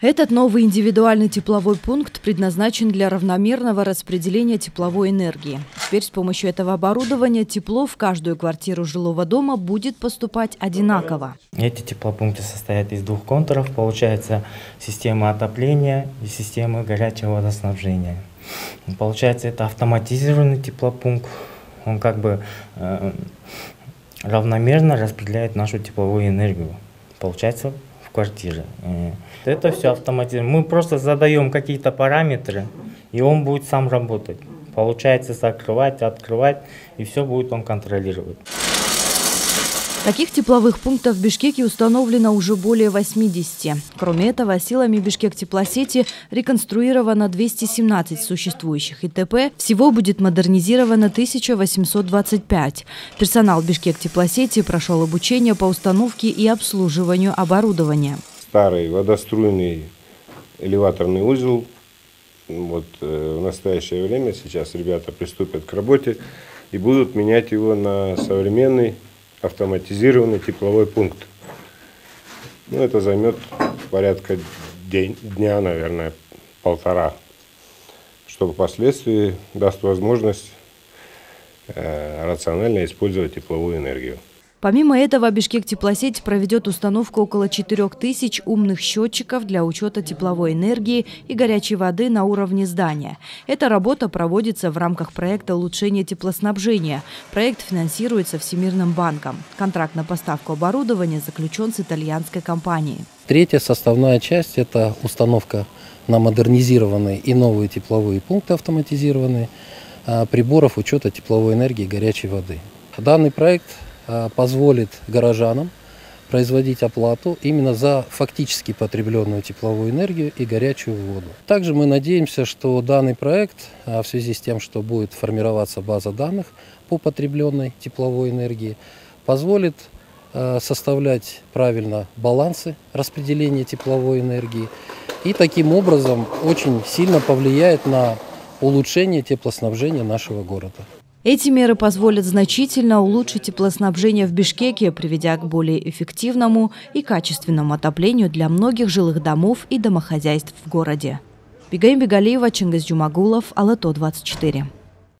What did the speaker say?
Этот новый индивидуальный тепловой пункт предназначен для равномерного распределения тепловой энергии. Теперь с помощью этого оборудования тепло в каждую квартиру жилого дома будет поступать одинаково. Эти теплопункты состоят из двух контуров. Получается система отопления и система горячего водоснабжения. Получается это автоматизированный теплопункт. Он как бы равномерно распределяет нашу тепловую энергию. Получается в квартире. Это все автоматизировано. Мы просто задаем какие-то параметры, и он будет сам работать. Получается закрывать, открывать, и все будет он контролировать. Таких тепловых пунктов в Бишкеке установлено уже более 80. Кроме этого, силами Бишкек-теплосети реконструировано 217 существующих ИТП. Всего будет модернизировано 1825. Персонал Бишкек-теплосети прошел обучение по установке и обслуживанию оборудования. Старый водоструйный элеваторный узел. Вот, в настоящее время сейчас ребята приступят к работе и будут менять его на современный автоматизированный тепловой пункт. Ну, это займет порядка дня, наверное, полтора, что впоследствии даст возможность рационально использовать тепловую энергию. Помимо этого, Бишкек-теплосеть проведет установку около 4000 умных счетчиков для учета тепловой энергии и горячей воды на уровне здания. Эта работа проводится в рамках проекта «Улучшение теплоснабжения». Проект финансируется Всемирным банком. Контракт на поставку оборудования заключен с итальянской компанией. Третья составная часть – это установка на модернизированные и новые тепловые пункты автоматизированные приборов учета тепловой энергии и горячей воды. Данный проект позволит горожанам производить оплату именно за фактически потребленную тепловую энергию и горячую воду. Также мы надеемся, что данный проект, в связи с тем, что будет формироваться база данных по потребленной тепловой энергии, позволит составлять правильно балансы распределения тепловой энергии и таким образом очень сильно повлияет на улучшение теплоснабжения нашего города. Эти меры позволят значительно улучшить теплоснабжение в Бишкеке, приведя к более эффективному и качественному отоплению для многих жилых домов и домохозяйств в городе. Бегаим Бегалиева, Чингиз Жумагулов, Ала-Тоо 24.